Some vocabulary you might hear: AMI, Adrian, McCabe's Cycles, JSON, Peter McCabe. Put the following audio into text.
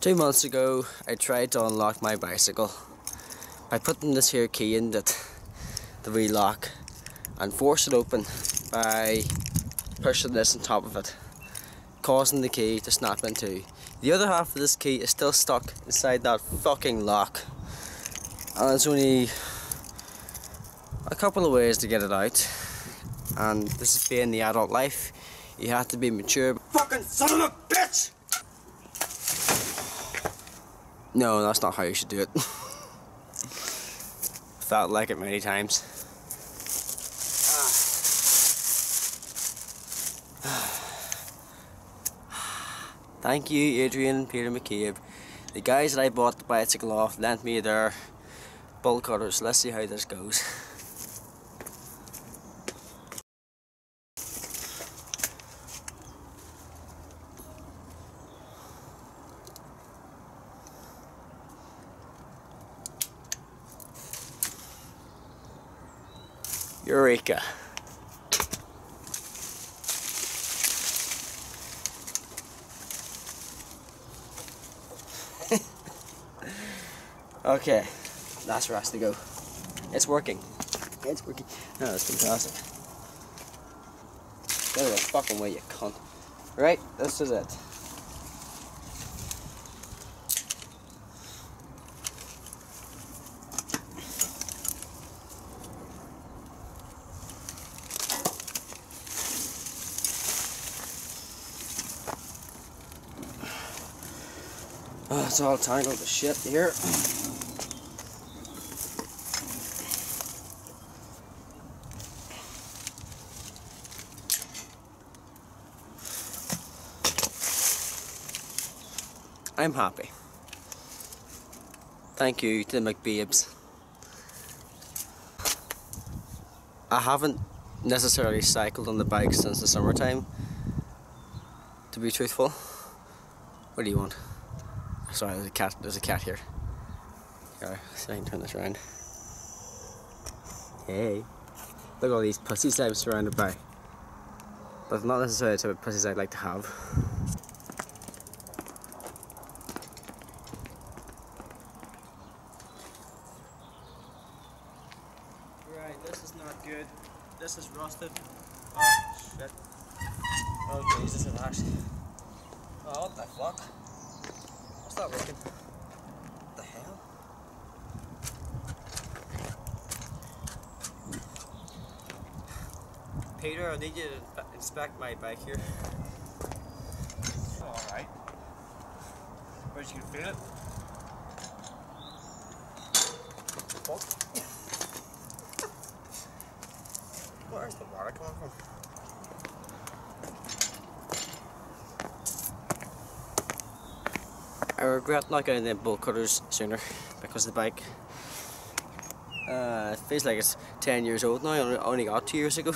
2 months ago I tried to unlock my bicycle by putting this here key in the wee lock and force it open by pushing this on top of it, causing the key to snap in two. The other half of this key is still stuck inside that fucking lock, and it's only a couple of ways to get it out, and this is being the adult life. You have to be mature. Fucking son of a bitch! No, that's not how you should do it. Felt like it many times. Thank you, Adrian and Peter McCabe. The guys that I bought the bicycle off lent me their bolt cutters. Let's see how this goes. Eureka! Okay, that's where it has to go. It's working. It's working. No, that's fantastic. Go the fucking way, you cunt. Right, this is it. Oh, it's all tangled to shit here. I'm happy. Thank you to the McBabes. I haven't necessarily cycled on the bike since the summertime, to be truthful. What do you want? Sorry, there's a cat here. Alright, so I can turn this around. Hey. Look at all these pussies I'm surrounded by. But not necessarily the type of pussies I'd like to have. Right, this is not good. This is rusted. Oh, shit. Oh, Jesus, it actually. Oh, what the fuck? It's not working. What the hell? Peter, I need you to inspect my bike here. It's alright. But you can feel it. What? Where's the water coming from? I regret not getting the bolt cutters sooner, because the bike feels like it's 10 years old now. I only got 2 years ago.